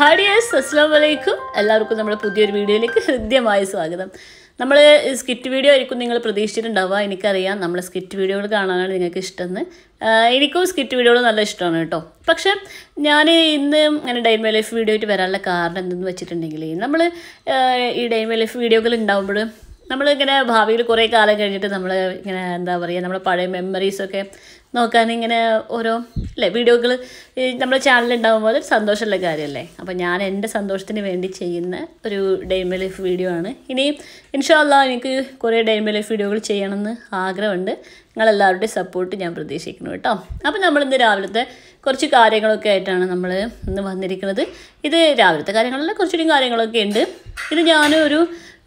Hi guys, Assalamu alaikum. എല്ലാവർക്കും നമ്മുടെ പുതിയൊരു വീഡിയോയിലേക്ക് ഹൃദ്യമായി സ്വാഗതം. നമ്മൾ സ്കിറ്റ് വീഡിയോ ആയിരിക്കും നിങ്ങൾ പ്രതീക്ഷിച്ചിട്ടുണ്ടാവുക. എനിക്കറിയാം നമ്മൾ സ്കിറ്റ് വീഡിയോകൾ കാണാനാണ് നിങ്ങൾക്ക് ഇഷ്ടമെന്ന്. എനിക്കും സ്കിറ്റ് വീഡിയോകൾ നല്ല ഇഷ്ടമാണ് കേട്ടോ. പക്ഷേ ഞാൻ ഇന്ന് അങ്ങനെ day in my life video ആയിട്ട് വരാനുള്ള കാരണം എന്തെന്ന് വെച്ചിട്ടുണ്ടെങ്കിൽ നമ്മൾ ഈ ഡേ ഇൻ മൈ ലൈഫ് വീഡിയോകൾ ഉണ്ടാവുമ്പോൾ നമ്മൾ ഇങ്ങനെ ഭാവിയിൽ കുറേ കാലം കഴിഞ്ഞിട്ട് നമ്മൾ ഇങ്ങനെ എന്താ പറയുക നമ്മുടെ പഴയ മെമ്മറീസൊക്കെ നോക്കാൻ ഇങ്ങനെ ഓരോ അല്ലേ വീഡിയോകൾ നമ്മുടെ ചാനലുണ്ടാകുമ്പോൾ അതൊരു സന്തോഷമുള്ള കാര്യമല്ലേ. അപ്പോൾ ഞാൻ എൻ്റെ സന്തോഷത്തിന് വേണ്ടി ചെയ്യുന്ന ഒരു day in my life video ആണ്. ഇനി ഇൻഷാ അല്ലാഹ് എനിക്ക് കുറേ ഡേ ഇൻ മൈ ലൈഫ് വീഡിയോകൾ ചെയ്യണമെന്ന് ആഗ്രഹമുണ്ട്. നിങ്ങളെല്ലാവരുടെയും സപ്പോർട്ട് ഞാൻ പ്രതീക്ഷിക്കുന്നു കേട്ടോ. അപ്പോൾ നമ്മളിന്ന് രാവിലത്തെ കുറച്ച് കാര്യങ്ങളൊക്കെ ആയിട്ടാണ് നമ്മൾ ഇന്ന് വന്നിരിക്കുന്നത്. ഇത് രാവിലത്തെ കാര്യങ്ങളല്ല, കുറച്ചുകൂടി കാര്യങ്ങളൊക്കെ ഉണ്ട്. ഇത്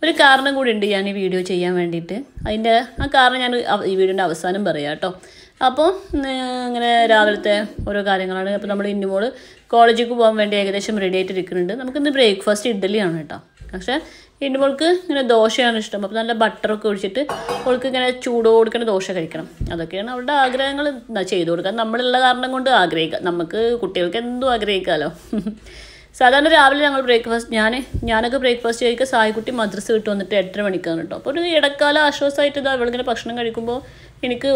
ഒരു കാരണം കൂടി ഉണ്ട് ഞാൻ ഈ വീഡിയോ ചെയ്യാൻ വേണ്ടിയിട്ട്. അതിൻ്റെ ആ കാരണം ഞാൻ ഈ വീഡിയോൻ്റെ അവസാനം പറയാം കേട്ടോ. അപ്പോൾ ഇങ്ങനെ രാവിലത്തെ ഓരോ കാര്യങ്ങളാണ്. അപ്പോൾ നമ്മൾ ഇന്ന് മോള് കോളേജിലേക്ക് പോകാൻ വേണ്ടി ഏകദേശം റെഡി ആയിട്ട് ഇരിക്കുന്നുണ്ട്. നമുക്കിന്ന് ബ്രേക്ക്ഫാസ്റ്റ് ഇഡ്ഡലിയാണ് കേട്ടോ. പക്ഷേ ഇന്ന് മോൾക്ക് ഇങ്ങനെ ദോശയാണ് ഇഷ്ടം. അപ്പോൾ നല്ല ബട്ടറൊക്കെ ഒഴിച്ചിട്ട് അവൾക്ക് ഇങ്ങനെ ചൂടോ കൊടുക്കുന്ന ദോശ കഴിക്കണം. അതൊക്കെയാണ് അവളുടെ ആഗ്രഹങ്ങൾ ചെയ്തു കൊടുക്കാൻ നമ്മളുള്ള കാരണം കൊണ്ട് ആഗ്രഹിക്കുക. നമുക്ക് കുട്ടികൾക്ക് എന്തും ആഗ്രഹിക്കാമല്ലോ. സാധാരണ രാവിലെ ഞങ്ങൾ ബ്രേക്ക്ഫാസ്റ്റ് ഞാനൊക്കെ ബ്രേക്ക്ഫാസ്റ്റ് കഴിക്കുക സായിക്കുട്ടി മദ്രസ വിട്ട് വന്നിട്ട് 8 മണിക്കാണ് കേട്ടോ. അപ്പോൾ ഒരു ഇടക്കാല ആശ്വാസമായിട്ട് ഇതാ അവളിങ്ങനെ ഭക്ഷണം കഴിക്കുമ്പോൾ എനിക്ക്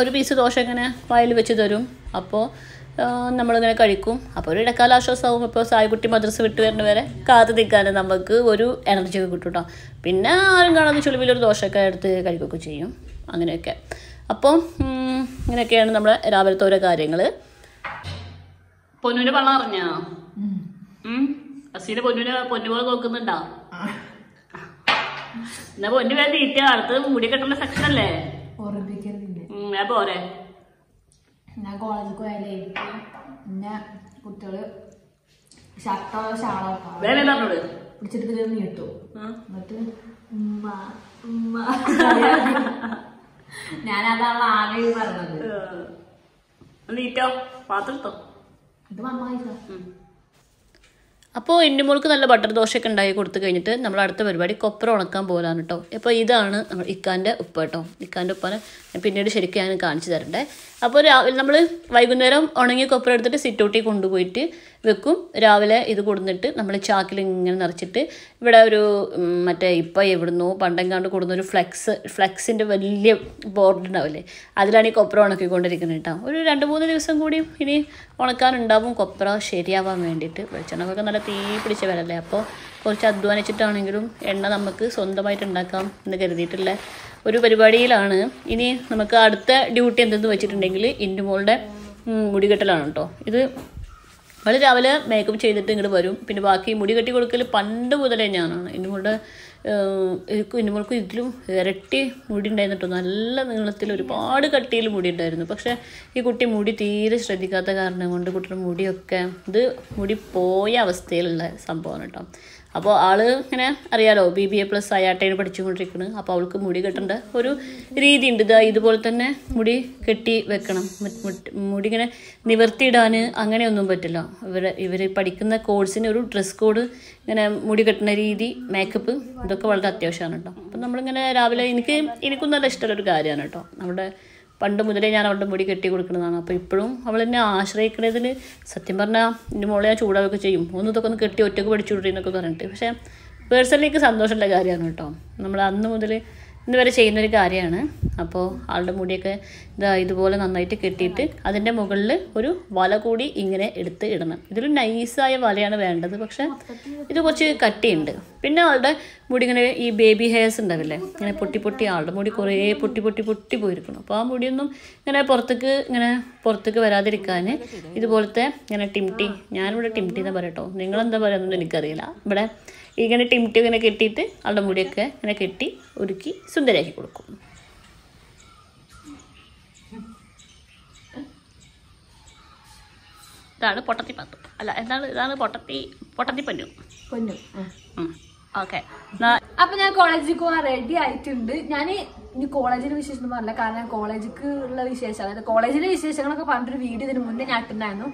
ഒരു പീസ് ദോശ ഇങ്ങനെ വായിൽ വെച്ച് തരും. അപ്പോൾ നമ്മളിങ്ങനെ കഴിക്കും. അപ്പോൾ ഒരു ഇടക്കാല ആശ്വാസമാവും. ഇപ്പോൾ സായിക്കുട്ടി മദ്രസ വിട്ട് വരുന്ന വരെ കാത്തു നിൽക്കാൻ നമുക്ക് ഒരു എനർജി ഒക്കെ കിട്ടും കേട്ടോ. പിന്നെ ആരും കാണാതെ ചുളിവിലൊരു ദോശയൊക്കെ എടുത്ത് കഴിക്കുകയൊക്കെ ചെയ്യും അങ്ങനെയൊക്കെ. അപ്പോൾ ഇങ്ങനെയൊക്കെയാണ് നമ്മുടെ രാവിലത്തെ ഓരോ കാര്യങ്ങൾ. പൊന്നൂനെ പള്ള അറിഞ്ഞാ അസീനെ പൊന്നു പോലെ നോക്കുന്നുണ്ടാ? എന്നാ പൊന്നു വേറെ തീറ്റ അടുത്ത് മൂടി കെട്ടുള്ള സെക്ഷൻ അല്ലേ പോരെ. ഞാൻ കോളേജിൽ പോയാലേ പിന്നെ കുട്ടികള് ഷർട്ടോ ഷാളോ വേറെ പിടിച്ചെടുത്തിട്ട് നീട്ടു എന്നിട്ട് ഞാനതാണ് ആകെ പറഞ്ഞത് നീറ്റോ പാത്രത്തോ. അപ്പോൾ എൻ്റെ മോൾക്ക് നല്ല ബട്ടർ ദോശയൊക്കെ ഉണ്ടാക്കി കൊടുത്തു കഴിഞ്ഞിട്ട് നമ്മൾ അടുത്ത പരിപാടി കൊപ്ര ഉണക്കാൻ പോലാണ് കേട്ടോ. അപ്പോൾ ഇതാണ് നമ്മൾ ഇക്കാൻ്റെ ഉപ്പ കേട്ടോ. ഇക്കാൻ്റെ ഉപ്പാനെ പിന്നീട് ശരിക്കും ഞാൻ കാണിച്ചു തരണ്ടേ. അപ്പോൾ രാവിലെ നമ്മൾ വൈകുന്നേരം ഉണങ്ങിയ കൊപ്ര എടുത്തിട്ട് സിറ്റൗട്ടിൽ കൊണ്ടുപോയിട്ട് വെക്കും. രാവിലെ ഇത് കൊടുത്തിട്ട് നമ്മൾ ചാക്കിൽ ഇങ്ങനെ നിറച്ചിട്ട് ഇവിടെ ഒരു മറ്റേ ഇപ്പം എവിടുന്നോ പണ്ടെങ്ങാണ്ട് കൊടുന്നൊരു ഫ്ലെക്സിൻ്റെ വലിയ ബോർഡ് ഉണ്ടാവില്ലേ, അതിലാണ് ഈ കൊപ്ര ഉണക്കിക്കൊണ്ടിരിക്കുന്നത് കേട്ടോ. ഒരു 2-3 ദിവസം കൂടി ഇനി ഉണക്കാനുണ്ടാവും കൊപ്ര ശരിയാവാൻ വേണ്ടിയിട്ട്. വെളിച്ചെണ്ണക്കൊക്കെ നല്ല തീ പിടിച്ച വരല്ലേ. അപ്പോൾ കുറച്ച് അധ്വാനിച്ചിട്ടാണെങ്കിലും എണ്ണ നമുക്ക് സ്വന്തമായിട്ട് ഉണ്ടാക്കാം എന്ന് കരുതിയിട്ടുള്ള ഒരു പരിപാടിയിലാണ്. ഇനി നമുക്ക് അടുത്ത ഡ്യൂട്ടി എന്തെന്ന് വെച്ചിട്ടുണ്ടെങ്കിൽ എൻ്റെ മോളുടെ മുടി കെട്ടലാണ് കേട്ടോ. ഇത് അവൾ രാവിലെ മേക്കപ്പ് ചെയ്തിട്ട് ഇങ്ങോട്ട് വരും. പിന്നെ ബാക്കി മുടി കെട്ടി കൊടുക്കൽ പണ്ട് മുതലേ ഞാനാണ്. എൻ്റെ മോൾക്ക് ഇതിലും ഇരട്ടി മുടി ഉണ്ടായിരുന്നു കേട്ടോ. നല്ല നീളത്തിൽ ഒരുപാട് കട്ടിയിൽ മുടി ഉണ്ടായിരുന്നു. പക്ഷേ ഈ കുട്ടി മുടി തീരെ ശ്രദ്ധിക്കാത്ത കാരണം കൊണ്ട് കുട്ടിയുടെ മുടിയൊക്കെ മുടി പോയ അവസ്ഥയിലുള്ള സംഭവമാണ് കേട്ടോ. അപ്പോൾ ആള് ഇങ്ങനെ അറിയാലോ BBA+ അയാട്ടയിൽ പഠിച്ചുകൊണ്ടിരിക്കുന്നു. അപ്പോൾ അവൾക്ക് മുടി കെട്ടേണ്ട ഒരു രീതി ഉണ്ട്. ഇതുപോലെ തന്നെ മുടി കെട്ടി വെക്കണം. മുടി ഇങ്ങനെ നിവർത്തിയിടാൻ അങ്ങനെയൊന്നും പറ്റില്ല. ഇവർ പഠിക്കുന്ന കോഴ്സിന് ഒരു ഡ്രസ് കോഡ്, ഇങ്ങനെ മുടി കെട്ടുന്ന രീതി, മേക്കപ്പ്, ഇതൊക്കെ വളരെ അത്യാവശ്യമാണ് കേട്ടോ. അപ്പം നമ്മളിങ്ങനെ രാവിലെ എനിക്കും നല്ല ഇഷ്ടമുള്ളൊരു കാര്യമാണ് കേട്ടോ. നമ്മുടെ പണ്ട് മുതലേ ഞാൻ അവളുടെ മുടി കെട്ടി കൊടുക്കുന്നതാണ്. അപ്പോൾ ഇപ്പോഴും അവൾ എന്നെ ആശ്രയിക്കുന്നതിൽ സത്യം പറഞ്ഞാൽ എൻ്റെ മോളെ ഞാൻ ചൂടാവുകയൊക്കെ ചെയ്യും. ഇതൊക്കെ ഒന്ന് കെട്ടി ഒറ്റക്ക് പഠിച്ചുകൊണ്ടിരുന്നൊക്കെ പറഞ്ഞിട്ട്. പക്ഷേ പേഴ്സണലിക്ക് സന്തോഷമുള്ള കാര്യമാണ് കേട്ടോ. നമ്മൾ അന്ന് മുതൽ ഇന്ന് വരെ ചെയ്യുന്നൊരു കാര്യമാണ്. അപ്പോൾ ആളുടെ മുടിയൊക്കെ ഇതുപോലെ നന്നായിട്ട് കെട്ടിയിട്ട് അതിൻ്റെ മുകളിൽ ഒരു വല കൂടി ഇങ്ങനെ എടുത്ത് ഇടണം. ഇതിൽ നൈസായ വലയാണ് വേണ്ടത്. പക്ഷേ ഇത് കുറച്ച് കട്ടിയുണ്ട്. പിന്നെ ആളുടെ മുടി ഇങ്ങനെ ഈ ബേബി ഹെയർസ് ഉണ്ടാവില്ലേ, ഇങ്ങനെ പൊട്ടി ആളുടെ മുടി കുറേ പൊട്ടി പോയിരിക്കണം. അപ്പോൾ ആ മുടിയൊന്നും ഇങ്ങനെ പുറത്തേക്ക് വരാതിരിക്കാൻ ഇതുപോലത്തെ ഇങ്ങനെ ടിംടി, ഞാനിവിടെ ടിംടി എന്നാ പറയാം കേട്ടോ. നിങ്ങളെന്താ പറയുന്നതെന്ന് എനിക്കറിയില്ല. ഇവിടെ ഇങ്ങനെ ടിംടി ഇങ്ങനെ കെട്ടിയിട്ട് ആളുടെ മുടിയൊക്കെ ഇങ്ങനെ കെട്ടി ഒരുക്കി സുന്ദരിയാക്കി കൊടുക്കും. ഇതാണ് പൊട്ടത്തി പത്തു അല്ല എന്താണ് ഇതാണ് പൊട്ടത്തി പൊന്നു. ഓക്കെ, അപ്പൊ ഞാൻ കോളേജിൽ പോകാൻ റെഡി ആയിട്ടുണ്ട്. ഞാൻ ഇനി കോളേജിന് വിശേഷം പറഞ്ഞില്ല, കാരണം കോളേജിക്ക് ഉള്ള വിശേഷം, അതായത് കോളേജിലെ വിശേഷങ്ങളൊക്കെ പറഞ്ഞൊരു വീഡിയോ ഇതിന് മുന്നേ ഞാൻ ഇട്ടുണ്ടായിരുന്നു.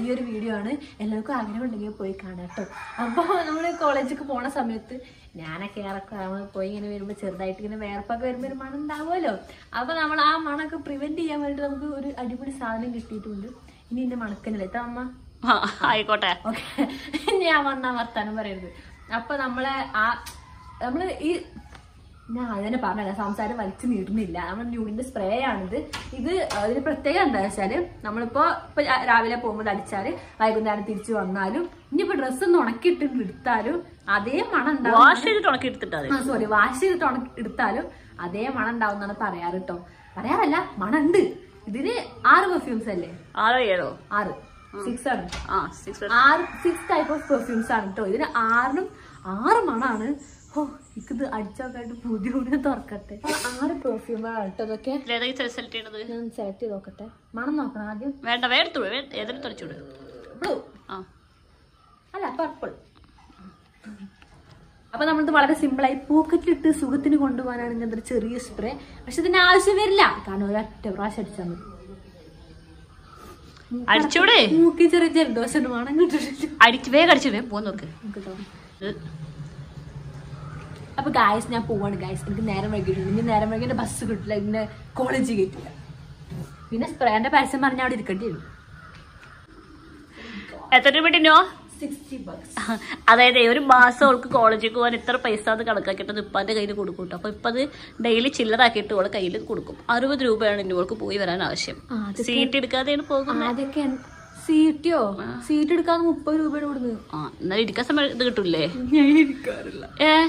ഈ ഒരു വീഡിയോ ആണ്, എല്ലാവർക്കും ആഗ്രഹം ഉണ്ടെങ്കിൽ പോയി കാണാം കേട്ടോ. അപ്പോൾ നമ്മൾ കോളേജിക്ക് പോണ സമയത്ത് ഞാനൊക്കെ ഇറക്കാമോ പോയി ഇങ്ങനെ വരുമ്പോൾ ചെറുതായിട്ട് ഇങ്ങനെ വേർപ്പൊക്കെ വരുമ്പോൾ ഒരു മണം ഉണ്ടാവുമല്ലോ. അപ്പോൾ നമ്മൾ ആ മണമൊക്കെ പ്രിവെൻറ്റ് ചെയ്യാൻ വേണ്ടിയിട്ട് നമുക്ക് ഒരു അടിപൊളി സാധനം കിട്ടിയിട്ടുണ്ട്. ഇനി എൻ്റെ മണക്കനല്ലേ ഇത്ത അമ്മ Six type of perfumes are to either arm. Oh, you could adjugate the perfume. Leather is a salted and salted locket. Manaka, where the wear through it, either to children. Blue. Purple. Upon the water, simple like pocket it to Sugatini one to one another cherry spray. I should now see very lack. I know that to rush at some. I did today. I did very much. Up guys, now poor guys, never get a bus like the college. Venus Pranda Passamar now did continue. At everybody know $60. Other day, every mass or college go and enter Paisa the Kalaka to the Padaka to Kudukuta, daily chiller I get to work. I did Kuduku. Aruba Ruber and work over an ashim. Seated Kathin Pogan. Seated you. Seated Kamu Peru. Nadicasam the Tule. Eh?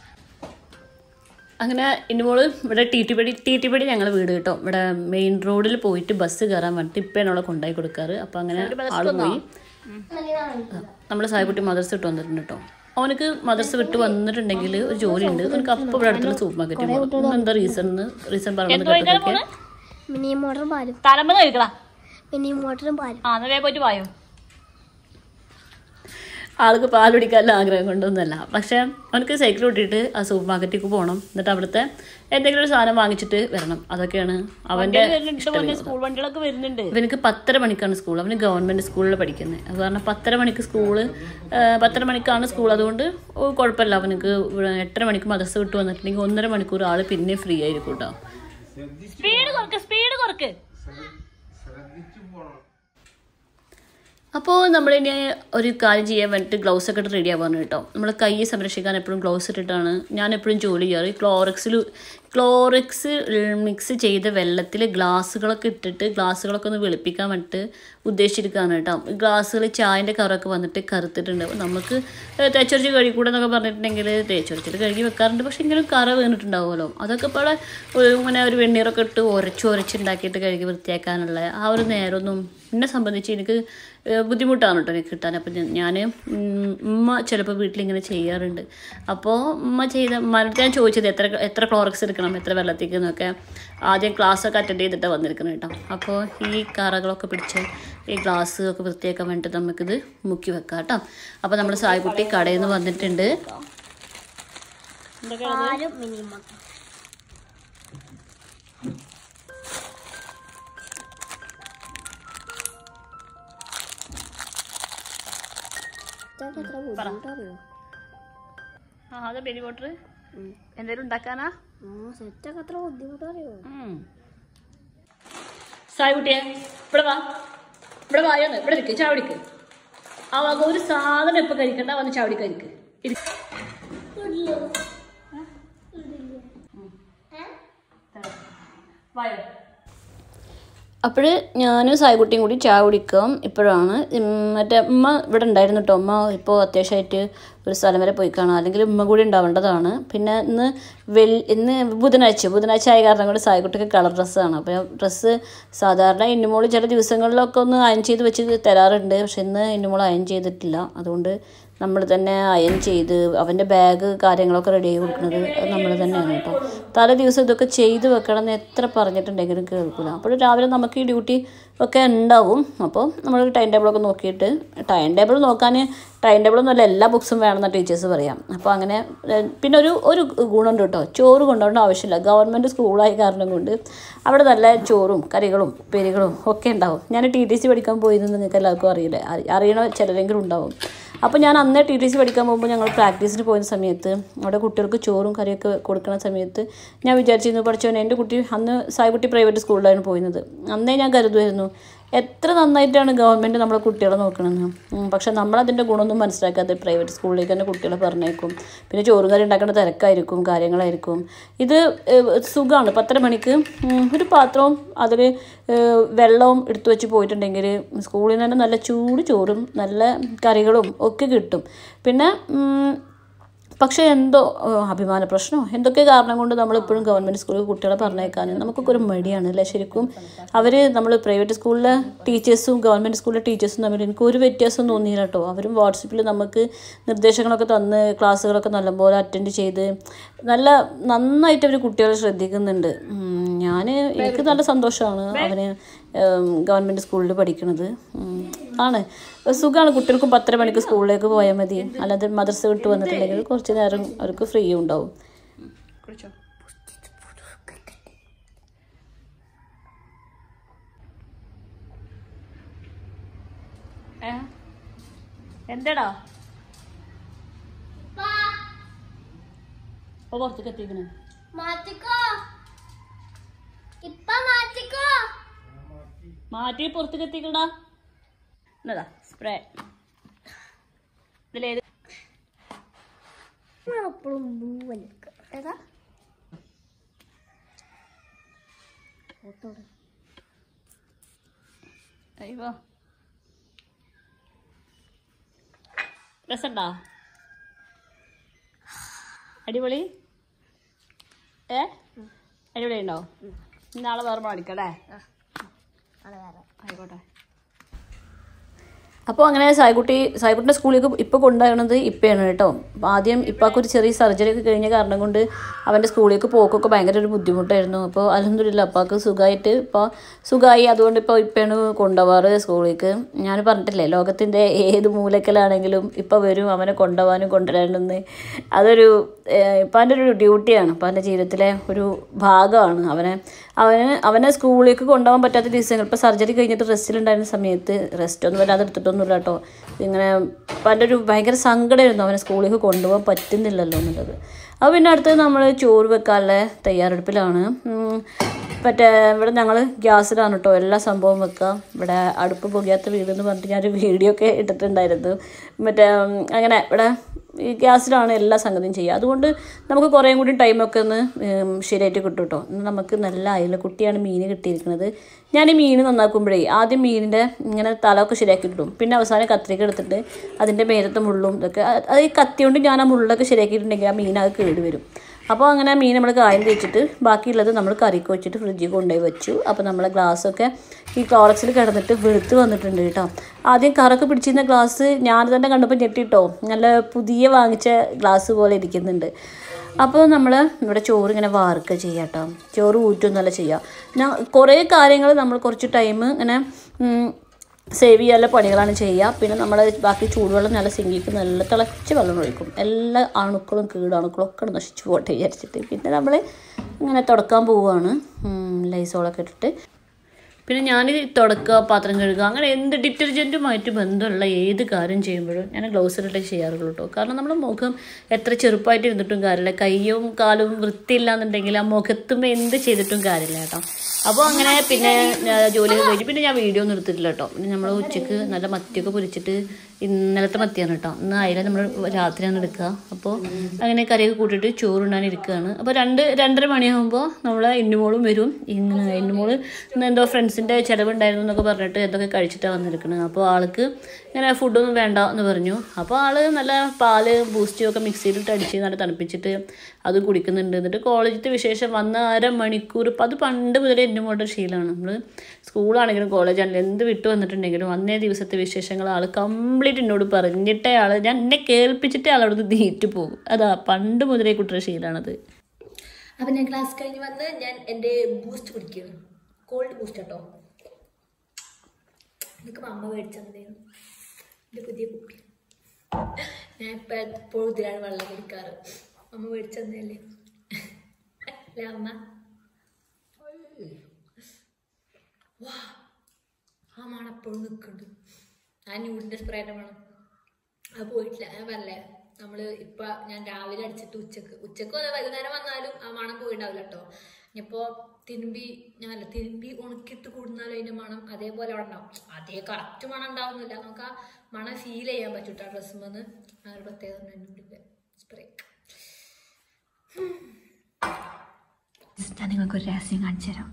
I'm gonna involve a tea tibet angle video, but a main road poet to Basigara and Tippen or a Kondai could occur upon an alloy. Numbers I put a mother's on the Nato. Only mother's with 200 negative, Jolie, and cup of rattle soup market. The reason by mini motor bar. Taramana mini motor bar. Another to buy. Alcoholica lagra condonella. Pasha, Uncle Sacro did a supermarket bonum, the Tabrata, and the Grasana Mangit, Venom, other cannon. I went to school, went to a Patramanican school, a government school, a Padican. I went to Patramanic school, Patramanicana school, I don't know, or Corporal Lavanica, Tramanic mother, so to another thing, under Manicura, all a pinna free air put down. Speed അപ്പോൾ നമ്മൾ ഇനി ഒരു കാര്യം ചെയ്യാൻ വേണ്ടി gloves ഒക്കെ ready ആവാണ് ട്ടോ. നമ്മുടെ കൈ സംരക്ഷിക്കാൻ എപ്പോഴും ഗ്ലൗസ് ഇട്ടിട്ടാണ് ഞാൻ എപ്പോഴും ജോലി ചെയ്യാറ്. ക്ലോറക്സ് മിക്സ് ചെയ്ത വെള്ളത്തിൽ ഗ്ലാസുകളൊക്കെ ഇട്ടിട്ട് ഗ്ലാസുകളൊക്കെ ഒന്ന് വെളിപ്പിക്കാൻ വേണ്ടി ഉദ്ദേശിച്ചിരിക്കാണ് ട്ടോ. ഗ്ലാസുകൾ ചായന്റെ കവറൊക്കെ വന്നിട്ട് കറുത്തിട്ടുണ്ട്. അപ്പോൾ നമുക്ക് തേച്ചൊരച്ച് കഴുകി കൂടന്നൊക്കെ പറഞ്ഞിട്ടുണ്ടെങ്കിൽ തേച്ചൊരച്ചിട്ട് കഴുകി വെക്കാറുണ്ട്. പക്ഷേ ഇങ്ങനെ കറ വീണിട്ടുണ്ടാവുമല്ലോ. അതൊക്കെ ഇപ്പോൾ ഇങ്ങനെ ഒരു വെണ്ണീറൊക്കെ ഇട്ട് ഉരച്ചുണ്ടാക്കിയിട്ട് കഴുകി വൃത്തിയാക്കാനുള്ള ആ ഒരു നേരൊന്നും എന്നെ സംബന്ധിച്ച് എനിക്ക് ബുദ്ധിമുട്ടാണ് ട്ടോ കിട്ടാൻ. അപ്പോൾ ഞാൻ ഉമ്മ ചിലപ്പോൾ വീട്ടിൽ ഇങ്ങനെ ചെയ്യാറുണ്ട്. അപ്പോൾ ഉമ്മ ചെയ്ത മരത്തെ ഞാൻ ചോദിച്ചത് എത്ര ക്ലോറക്സ് എടുക്കണം എത്ര വെള്ളത്തേക്ക് എന്നൊക്കെ. ആദ്യം ക്ലാസ്സൊക്കെ അറ്റൻഡ് ചെയ്തിട്ട് വന്നിരിക്കണം കേട്ടോ. അപ്പോൾ ഈ കറകളൊക്കെ പിടിച്ച് ഈ ഗ്ലാസ് ഒക്കെ വൃത്തിയാക്കാൻ വേണ്ടിയിട്ട് നമുക്കിത് മുക്കി വെക്കാം കേട്ടോ. അപ്പോൾ നമ്മൾ സായിക്കുട്ടി കടയിൽ നിന്ന് വന്നിട്ടുണ്ട്. How the baby water? And they don't Dakana? No, set a catra of the water. Saibute, Brava, Brava, Predic, Chavic. I'll go to Southern Epicarica on the Chavic. It is good love. Why? അപ്പോൾ ഞാൻ സൈഗുട്ടിയും കൂടി ചായ കുടിക്കാം. ഇപ്പോഴാണ് മറ്റേ ഉമ്മ ഇവിടെ ഉണ്ടായിരുന്നു ട്ടോ. ഉമ്മ ഇപ്പോൾ അത്യാവശ്യമായിട്ട് ഒരു സ്ഥലം വരെ പോയി കാണാം, അല്ലെങ്കിൽ ഉമ്മ കൂടി ഉണ്ടാവേണ്ടതാണ്. പിന്നെ ഇന്ന് ബുധനാഴ്ച ആയ കാരണം കൂടി സൈഗുട്ടിക്ക് കളർ ഡ്രസ്സാണ്. അപ്പോൾ ഡ്രസ്സ് സാധാരണ ഇന്നുമോള് ചില ദിവസങ്ങളിലൊക്കെ ഒന്ന് അയൺ ചെയ്ത് വെച്ച് തരാറുണ്ട്. പക്ഷെ ഇന്ന് ഇന്നുമോള് അയൺ ചെയ്തിട്ടില്ല. അതുകൊണ്ട് നമ്മൾ തന്നെ അയൺ ചെയ്ത് അവൻ്റെ ബാഗ് കാര്യങ്ങളൊക്കെ റെഡി ആയി കൊടുക്കുന്നത് നമ്മൾ തന്നെയാണ് കേട്ടോ. തലേ ദിവസം ഇതൊക്കെ ചെയ്ത് വെക്കണം എന്ന് എത്ര പറഞ്ഞിട്ടുണ്ടെങ്കിലും കേൾക്കില്ല. അപ്പോൾ രാവിലെ നമുക്ക് ഈ ഡ്യൂട്ടി ഒക്കെ ഉണ്ടാവും. അപ്പോൾ നമ്മൾ ടൈം ടേബിളൊക്കെ നോക്കിയിട്ട്, ടൈം ടേബിൾ നോക്കാൻ ടൈം ടേബിളൊന്നുമല്ല എല്ലാ ബുക്സും വേണമെന്ന് ടീച്ചേഴ്സ് പറയാം. അപ്പോൾ അങ്ങനെ പിന്നെ ഒരു ഗുണമുണ്ട് കേട്ടോ, ചോറ് കൊണ്ടുപോകേണ്ട ആവശ്യമില്ല. ഗവൺമെൻറ് സ്കൂളായ കാരണം കൊണ്ട് അവിടെ നല്ല ചോറും കറികളും പേരുകളും ഒക്കെ ഉണ്ടാവും. ഞാൻ TTC പഠിക്കാൻ പോയിരുന്നു, നിങ്ങൾക്ക് എല്ലാവർക്കും അറിയില്ലേ, അറിയണ ചിലരെങ്കിലും ഉണ്ടാവും. അപ്പോൾ ഞാൻ അന്നേ TTC പഠിക്കാൻ പോകുമ്പോൾ ഞങ്ങൾ പ്രാക്ടീസിന് പോയ സമയത്ത് അവിടെ കുട്ടികൾക്ക് ചോറും കറിയൊക്കെ കൊടുക്കുന്ന സമയത്ത് ഞാൻ വിചാരിച്ചിരുന്നു, പഠിച്ചവനെ എൻ്റെ കുട്ടി അന്ന് സായിക്കുട്ടി പ്രൈവറ്റ് സ്കൂളിലാണ് പോയിരുന്നത്. അന്നേ ഞാൻ കരുതുമായിരുന്നു എത്ര നന്നായിട്ടാണ് ഗവൺമെൻറ് നമ്മളെ കുട്ടികളെ നോക്കണമെന്ന്. പക്ഷേ നമ്മളതിൻ്റെ ഗുണമൊന്നും മനസ്സിലാക്കാതെ പ്രൈവറ്റ് സ്കൂളിലേക്ക് തന്നെ കുട്ടികളെ പറഞ്ഞേക്കും. പിന്നെ ചോറും കറി ഉണ്ടാക്കേണ്ട തിരക്കായിരിക്കും, കാര്യങ്ങളായിരിക്കും. ഇത് സുഖമാണ്, 10:30 മണിക്ക് ഒരു പാത്രവും അതിൽ വെള്ളവും എടുത്തു വെച്ച് പോയിട്ടുണ്ടെങ്കിൽ സ്കൂളിൽ നിന്ന് തന്നെ നല്ല ചൂട് ചോറും നല്ല കറികളും ഒക്കെ കിട്ടും. പിന്നെ പക്ഷേ എന്തോ അഭിമാന പ്രശ്നമോ എന്തൊക്കെ കാരണം കൊണ്ട് നമ്മളിപ്പോഴും ഗവൺമെൻറ് സ്കൂളിൽ കുട്ടികളെ പറഞ്ഞേക്കാനും നമുക്കൊക്കെ ഒരു മടിയാണ് അല്ലേ. ശരിക്കും അവർ നമ്മൾ പ്രൈവറ്റ് സ്കൂളിലെ ടീച്ചേഴ്സും ഗവൺമെൻറ് സ്കൂളിലെ ടീച്ചേഴ്സും തമ്മിൽ എനിക്ക് ഒരു വ്യത്യാസം തോന്നിയില്ല കേട്ടോ. അവരും വാട്സപ്പിൽ നമുക്ക് നിർദ്ദേശങ്ങളൊക്കെ തന്ന് ക്ലാസ്സുകളൊക്കെ നല്ലപോലെ അറ്റൻഡ് ചെയ്ത് നന്നായിട്ട് അവർ കുട്ടികളെ ശ്രദ്ധിക്കുന്നുണ്ട്. എനിക്ക് നല്ല സന്തോഷമാണ് അവന് ഗവൺമെൻറ് സ്കൂളിൽ പഠിക്കുന്നത്. സുഖമാണ്, കുട്ടികൾക്കും 10:30 മണിക്ക് സ്കൂളിലേക്ക് പോയാൽ മതി. അല്ലാതെ മദ്രസ വിട്ട് വന്നിട്ടുണ്ടെങ്കിൽ കുറച്ച് നേരം അവർക്ക് ഫ്രീ ഉണ്ടാവും. എന്താടാ എത്തിക്കണേ? മാറ്റി പുറത്തേക്ക് എത്തിക്കടാ. എന്നതാ സ്പ്രേ ഇതിലേത് രസണ്ടാ? അടിപൊളി അടിപൊളി ഉണ്ടോ? നാളെ വേറെ പഠിക്കടേ. ആയിക്കോട്ടെ. അപ്പോൾ അങ്ങനെ സായിക്കുട്ടിൻ്റെ സ്കൂളിലേക്ക് ഇപ്പോൾ കൊണ്ടുപോകുന്നത് ഇപ്പയാണ് കേട്ടോ. ആദ്യം ഇപ്പൊക്കൊരു ചെറിയ സർജറി ഒക്കെ കഴിഞ്ഞ കാരണം കൊണ്ട് അവൻ്റെ സ്കൂളിലേക്ക് പോക്കൊക്കെ ഭയങ്കര ഒരു ബുദ്ധിമുട്ടായിരുന്നു. അപ്പോൾ അൽഹംദുലില്ലാ അപ്പാക്ക് സുഖമായിട്ട് ഇപ്പോൾ സുഖമായി. അതുകൊണ്ട് ഇപ്പോൾ ഇപ്പയാണ് കൊണ്ടുപോകാറ് സ്കൂളിലേക്ക്. ഞാൻ പറഞ്ഞിട്ടില്ലേ, ലോകത്തിൻ്റെ ഏത് മൂലക്കലാണെങ്കിലും ഇപ്പോൾ വരും അവനെ കൊണ്ടുപോകാനും കൊണ്ടുവരാനെന്ന്. അതൊരു ഇപ്പാൻ്റെ ഒരു ഡ്യൂട്ടിയാണ്, ഇപ്പാൻ്റെ ജീവിതത്തിലെ ഒരു ഭാഗമാണ്. അവനെ സ്കൂളിലേക്ക് കൊണ്ടുപോകാൻ പറ്റാത്ത ദിവസങ്ങൾ ഇപ്പോൾ സർജറി കഴിഞ്ഞിട്ട് റെസ്റ്റിലുണ്ടായിരുന്ന സമയത്ത് റെസ്റ്റൊന്നും വല്ലാതെ എടുത്തിട്ടൊന്നുമില്ല കേട്ടോ. ഇങ്ങനെ പല ഒരു ഭയങ്കര സങ്കടമായിരുന്നു അവനെ സ്കൂളിലേക്ക് കൊണ്ടുപോകാൻ പറ്റുന്നില്ലല്ലോ എന്നുള്ളത്. അപ്പോൾ പിന്നെ അടുത്തത് നമ്മൾ ചോറ് വെക്കാനുള്ള തയ്യാറെടുപ്പിലാണ്. ഇവിടെ ഞങ്ങൾ ഗ്യാസിലാണ് കേട്ടോ എല്ലാ സംഭവം വെക്കാം. ഇവിടെ അടുപ്പ് പുകയാത്ത വീടെന്ന് പറഞ്ഞിട്ട് ഞാനൊരു വീഡിയോ ഒക്കെ ഇട്ടിട്ടുണ്ടായിരുന്നു. അങ്ങനെ ഇവിടെ ഈ ഗ്യാസിലാണ് എല്ലാ സംഗതിയും ചെയ്യുക. അതുകൊണ്ട് നമുക്ക് കുറേ കൂടി ടൈമൊക്കെ ഒന്ന് ശരിയായിട്ട് കിട്ടും കേട്ടോ. നമുക്ക് നല്ല അയലക്കുട്ടിയാണ് മീൻ കിട്ടിയിരിക്കുന്നത്. ഞാൻ ഈ മീൻ നന്നാക്കുമ്പോഴേ ആദ്യം മീനിൻ്റെ ഇങ്ങനെ തലമൊക്കെ ശരിയാക്കി ഇടും. പിന്നെ അവസാനം കത്തിരിക്ക എടുത്തിട്ട് അതിൻ്റെ മേലത്തെ മുള്ളും ഇതൊക്കെ അത് ഈ കത്തി കൊണ്ട് ഞാൻ ആ മുള്ളൊക്കെ ശരിയാക്കിയിട്ടുണ്ടെങ്കിൽ ആ മീനത് കേട് വരും. അപ്പോൾ അങ്ങനെ മീൻ നമ്മൾ കായം തേച്ചിട്ട് ബാക്കിയുള്ളത് നമ്മൾ കറിക്ക് വെച്ചിട്ട് ഫ്രിഡ്ജിൽ കൊണ്ടുപോയി വെച്ചു. അപ്പോൾ നമ്മളെ ഗ്ലാസ്സൊക്കെ ഈ ക്ലോറക്സിൽ കിടന്നിട്ട് വെളുത്ത് വന്നിട്ടുണ്ട് കേട്ടോ. ആദ്യം കറൊക്കെ പിടിച്ചിരുന്ന ഗ്ലാസ് ഞാൻ തന്നെ കണ്ടപ്പോൾ ഞെട്ടിട്ടോ, നല്ല പുതിയ വാങ്ങിച്ച ഗ്ലാസ് പോലെ ഇരിക്കുന്നുണ്ട്. അപ്പോൾ നമ്മൾ ഇവിടെ ചോറ് ഇങ്ങനെ വാർക്കുക ചെയ്യുക കേട്ടോ. ചോറ് ഊറ്റൊന്നുമല്ല ചെയ്യുക. ഞാൻ കുറേ കാര്യങ്ങൾ നമ്മൾ കുറച്ച് ടൈം ഇങ്ങനെ സേവ് ചെയ്യാനുള്ള പണികളാണ് ചെയ്യുക. പിന്നെ നമ്മൾ ബാക്കി ചൂടുവെള്ളം നല്ല സിങ്കിക്ക് നല്ല തിളച്ച് വെള്ളം ഒഴിക്കും. എല്ലാ അണുക്കളും കീടാണുക്കളും ഒക്കെ നശിച്ചു പോകട്ടെ വിചാരിച്ചിട്ട്. പിന്നെ നമ്മൾ ഇങ്ങനെ തുടക്കാൻ പോവുകയാണ് ലൈസോളൊക്കെ ഇട്ടിട്ട്. പിന്നെ ഞാൻ തുടക്കുക, പാത്രം കഴുകുക, അങ്ങനെ എന്ത് ഡിറ്റർജൻറ്റുമായിട്ട് ബന്ധമുള്ള ഏത് കാര്യം ചെയ്യുമ്പോഴും ഞാൻ ഗ്ലൗസിലിട്ടേ ചെയ്യാറുള്ളൂ കേട്ടോ. കാരണം നമ്മുടെ മുഖം എത്ര ചെറുപ്പമായിട്ട് ഇരുന്നിട്ടും കാര്യമില്ല. കയ്യും കാലും വൃത്തിയില്ല എന്നുണ്ടെങ്കിൽ ആ മുഖത്തും എന്ത് ചെയ്തിട്ടും കാര്യമില്ല കേട്ടോ. അപ്പോൾ അങ്ങനെ പിന്നെ ജോലിയൊക്കെ കഴിഞ്ഞ് പിന്നെ ഞാൻ വീഡിയോ ഒന്നും എടുത്തിട്ടില്ല കേട്ടോ. പിന്നെ നമ്മൾ ഉച്ചയ്ക്ക് നല്ല മത്തിയൊക്കെ പൊരിച്ചിട്ട് ഇന്നലത്തെ മത്തിയാണ് കേട്ടോ. ഇന്ന് അയില നമ്മൾ രാത്രിയാണ് എടുക്കുക. അപ്പോൾ അങ്ങനെ കറിയൊക്കെ കൂട്ടിയിട്ട് ചോറുണ്ണാൻ ഇരിക്കുകയാണ്. അപ്പോൾ 2-2:30 മണിയാകുമ്പോൾ നമ്മൾ ഇന്നുമോളും വരും. ഇന്നുമോള് ഇന്ന് എന്തോ ഫ്രണ്ട്സിൻ്റെ ചിലവുണ്ടായിരുന്നു എന്നൊക്കെ പറഞ്ഞിട്ട് എന്തൊക്കെ കഴിച്ചിട്ടാണ് വന്നിരിക്കുന്നത്. അപ്പോൾ ആൾക്ക് ഇങ്ങനെ ഫുഡൊന്നും വേണ്ട എന്ന് പറഞ്ഞു. അപ്പോൾ ആൾ നല്ല പാല് ബൂസ്റ്റുമൊക്കെ മിക്സിയിലിട്ട് അടിച്ച് നല്ല തണുപ്പിച്ചിട്ട് അത് കുടിക്കുന്നുണ്ട്. എന്നിട്ട് കോളേജിലത്തെ വിശേഷം വന്ന 1/2 മണിക്കൂർ ഇപ്പം അത് പണ്ട് മുതലേ ഇന്നുമോളുടെ ശീലമാണ്. നമ്മൾ സ്കൂളാണെങ്കിലും കോളേജാണെങ്കിലും എന്ത് വിട്ടു വന്നിട്ടുണ്ടെങ്കിലും അന്നേ ദിവസത്തെ വിശേഷങ്ങൾ ആൾ കംപ്ലീറ്റ് എന്നോട് പറഞ്ഞിട്ടേ ആൾ ഞാൻ എന്നെ കേൾപ്പിച്ചിട്ടേ ആളവിടുന്ന് നീറ്റ് പോകും. അതാ പണ്ട് മുതലേ കുട്ടിയുടെ ശീലമാണത്. അപ്പം ഞാൻ ക്ലാസ് കഴിഞ്ഞ് വന്ന് ഞാൻ എൻ്റെ ബൂസ്റ്റ് കുടിക്കുകയാണ്. കോൾഡ് ബൂസ്റ്റ് കേട്ടോ. എനിക്ക് അമ്മ മേടിച്ചതായിരുന്നു എൻ്റെ പുതിയ കുപ്പി. ഞാൻ ഇപ്പം എപ്പോഴും ഇതിലാണ് വെള്ളം കുടിക്കാറ്. അമ്മ മേടിച്ചതല്ലേ അല്ലേ അമ്മ? വാ ആ മണപ്പോഴും നിൽക്കുന്നുണ്ട്. ആ ന്യൂഡിൻ്റെ സ്പ്രേൻ്റെ മണം അത് പോയിട്ടില്ല. ഞാൻ പറഞ്ഞേ നമ്മൾ ഇപ്പം ഞാൻ രാവിലെ അടിച്ചിട്ട് ഉച്ചക്ക് വൈകുന്നേരം വന്നാലും ആ മണം പോയിണ്ടാവില്ല കേട്ടോ. ഇപ്പോൾ തിരുമ്പി ഉണക്കിയിട്ട് കൂടുന്നാലും അതിൻ്റെ മണം അതേപോലെ അവിടെ ഉണ്ടാവും. അതേ കറക്റ്റ് മണം ഉണ്ടാവുന്നില്ല. നമുക്ക് ആ മണം ഫീൽ ചെയ്യാൻ പറ്റൂട്ടോ ആ ഡ്രസ്സും വന്ന്. ആ ഒരു പ്രത്യേകത സ്പ്രേ. ഞാൻ നിങ്ങൾക്കൊരു രഹസ്യം കാണിച്ചു തരാം.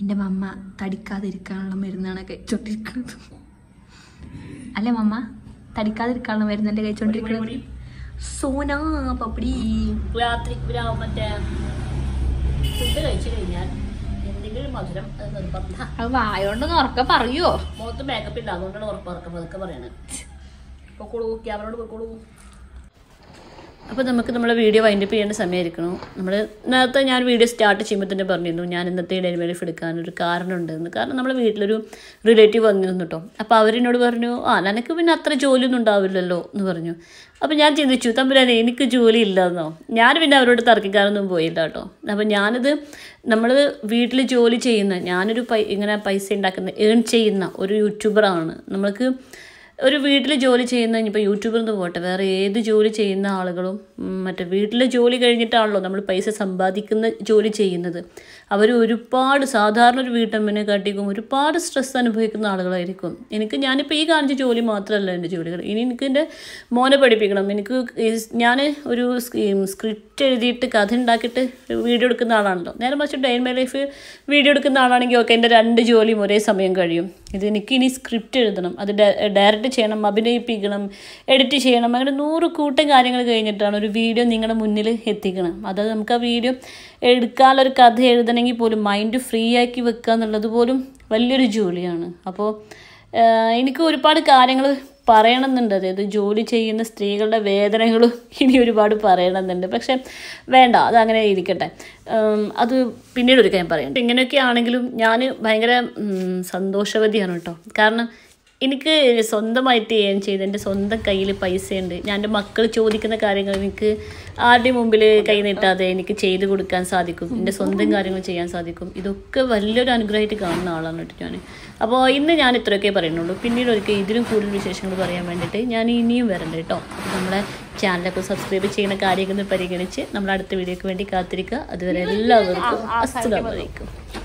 എൻ്റെ മമ്മ തടിക്കാതിരിക്കാനുള്ള മരുന്നാണ് കഴിച്ചോണ്ടിരിക്കുന്നത്. അല്ലേ മമ്മ? തടിക്കാതിരിക്കാനുള്ള മരുന്ന് എൻ്റെ കഴിച്ചോണ്ടിരിക്കുന്നത് സോനാ പപ്പടി. രാത്രി മറ്റേ ഫുഡ് കഴിച്ചു കഴിഞ്ഞാൽ എന്തെങ്കിലും മധുരം അത് നിർബന്ധം. അത് വായോണ്ടൊന്ന് ഉറക്കം പറയുമോ? മുഖത്ത് മേക്കപ്പ് ഇല്ല, അതുകൊണ്ടാണ് ഉറക്കം അതൊക്കെ പറയണത്. പൊക്കോളൂ, ക്യാമറയോട് പൊക്കോളൂ. അപ്പോൾ നമുക്ക് നമ്മുടെ വീഡിയോ വൈൻഡപ്പ് ചെയ്യേണ്ട സമയമായിരിക്കണം. നമ്മൾ നേരത്തെ ഞാൻ വീഡിയോ സ്റ്റാർട്ട് ചെയ്യുമ്പോൾ തന്നെ പറഞ്ഞിരുന്നു ഞാൻ ഇന്നത്തെ ഡെലിവറി എടുക്കാനൊരു കാരണമുണ്ടെന്ന്. കാരണം നമ്മുടെ വീട്ടിലൊരു റിലേറ്റീവ് വന്നിരുന്നു കേട്ടോ. അപ്പോൾ അവരെന്നോട് പറഞ്ഞു നിനക്ക് പിന്നെ അത്ര ജോലിയൊന്നും ഉണ്ടാവില്ലല്ലോ എന്ന് പറഞ്ഞു. അപ്പോൾ ഞാൻ ചിന്തിച്ചു തമ്പുരാനെ എനിക്ക് ജോലി ഇല്ലെന്നോ. ഞാൻ പിന്നെ അവരോട് തർക്കിക്കാനൊന്നും പോയില്ല കേട്ടോ. അപ്പോൾ ഞാനത് നമ്മൾ വീട്ടിൽ ജോലി ചെയ്യുന്ന ഞാനൊരു ഇങ്ങനെ പൈസ ഉണ്ടാക്കുന്ന ഏൺ ചെയ്യുന്ന ഒരു യൂട്യൂബറാണ്. നമ്മൾക്ക് ഒരു വീട്ടിൽ ജോലി ചെയ്യുന്ന ഇനിയിപ്പോൾ യൂട്യൂബറിന്ന് പോട്ടെ വേറെ ഏത് ജോലി ചെയ്യുന്ന ആളുകളും മറ്റേ വീട്ടിലെ ജോലി കഴിഞ്ഞിട്ടാണല്ലോ നമ്മൾ പൈസ സമ്പാദിക്കുന്ന ജോലി ചെയ്യുന്നത്. അവർ ഒരുപാട് സാധാരണ ഒരു വീട്ടമ്മനെ കാട്ടിക്കും ഒരുപാട് സ്ട്രെസ് അനുഭവിക്കുന്ന ആളുകളായിരിക്കും. ഞാനിപ്പോൾ ഈ കാണിച്ച ജോലി മാത്രമല്ല എൻ്റെ ജോലികൾ. ഇനി എനിക്ക് എൻ്റെ മോനെ പഠിപ്പിക്കണം. ഞാൻ ഒരു സ്ക്രിപ്റ്റ് എഴുതിയിട്ട് കഥ ഉണ്ടാക്കിയിട്ട് വീഡിയോ എടുക്കുന്ന ആളാണല്ലോ. നേരെ മറിച്ച് day in my life video എടുക്കുന്ന ആളാണെങ്കിൽ ഓക്കെ എൻ്റെ രണ്ട് ജോലിയും ഒരേ സമയം കഴിയും. ഇനി സ്ക്രിപ്റ്റ് എഴുതണം, അത് ഡയറക്റ്റ് ചെയ്യണം, അഭിനയിപ്പിക്കണം, എഡിറ്റ് ചെയ്യണം, അങ്ങനെ 100 കൂട്ടം കാര്യങ്ങൾ കഴിഞ്ഞിട്ടാണ് ഒരു വീഡിയോ നിങ്ങളുടെ മുന്നിൽ എത്തിക്കണം. അതായത് നമുക്ക് ആ വീഡിയോ എടുക്കാനുള്ളൊരു കഥ എഴുതണമെങ്കിൽ പോലും മൈൻഡ് ഫ്രീ ആക്കി വെക്കുക എന്നുള്ളത് പോലും വലിയൊരു ജോലിയാണ്. അപ്പോൾ എനിക്ക് ഒരുപാട് കാര്യങ്ങൾ പറയണമെന്നുണ്ട്. അതായത് ജോലി ചെയ്യുന്ന സ്ത്രീകളുടെ വേദനകളും ഇനി ഒരുപാട് പറയണമെന്നുണ്ട്. പക്ഷെ വേണ്ട, അതങ്ങനെ ഇരിക്കട്ടെ, അത് പിന്നീടൊരു കാര്യം പറയാം. ഇങ്ങനെയൊക്കെ ആണെങ്കിലും ഞാൻ ഭയങ്കര സന്തോഷവതിയാണ് കേട്ടോ. കാരണം എനിക്ക് സ്വന്തമായിട്ട് ചെയ്യാൻ ചെയ്ത് എൻ്റെ സ്വന്തം കയ്യിൽ പൈസയുണ്ട്. ഞാൻ എൻ്റെ മക്കൾ ചോദിക്കുന്ന കാര്യങ്ങൾ എനിക്ക് ആരുടെ മുമ്പിൽ കൈ നീട്ടാതെ എനിക്ക് ചെയ്ത് കൊടുക്കാൻ സാധിക്കും. എൻ്റെ സ്വന്തം കാര്യങ്ങൾ ചെയ്യാൻ സാധിക്കും. ഇതൊക്കെ വലിയൊരു അനുഗ്രഹമായിട്ട് കാണുന്ന ആളാണ് കേട്ടോ ഞാൻ. അപ്പോൾ ഇന്ന് ഞാൻ ഇത്രയൊക്കെ പറയുന്നുള്ളൂ. പിന്നീട് ഒരിക്കൽ ഇതിലും കൂടുതൽ വിശേഷങ്ങൾ പറയാൻ വേണ്ടിയിട്ട് ഞാൻ ഇനിയും വരണ്ട കേട്ടോ. നമ്മളെ ചാനലൊക്കെ സബ്സ്ക്രൈബ് ചെയ്യുന്ന കാര്യങ്ങൾ പരിഗണിച്ച് നമ്മൾ അടുത്ത വീഡിയോയ്ക്ക് വേണ്ടി കാത്തിരിക്കുക. അതുവരെ എല്ലാവർക്കും അസ്സലാമു അലൈക്കും.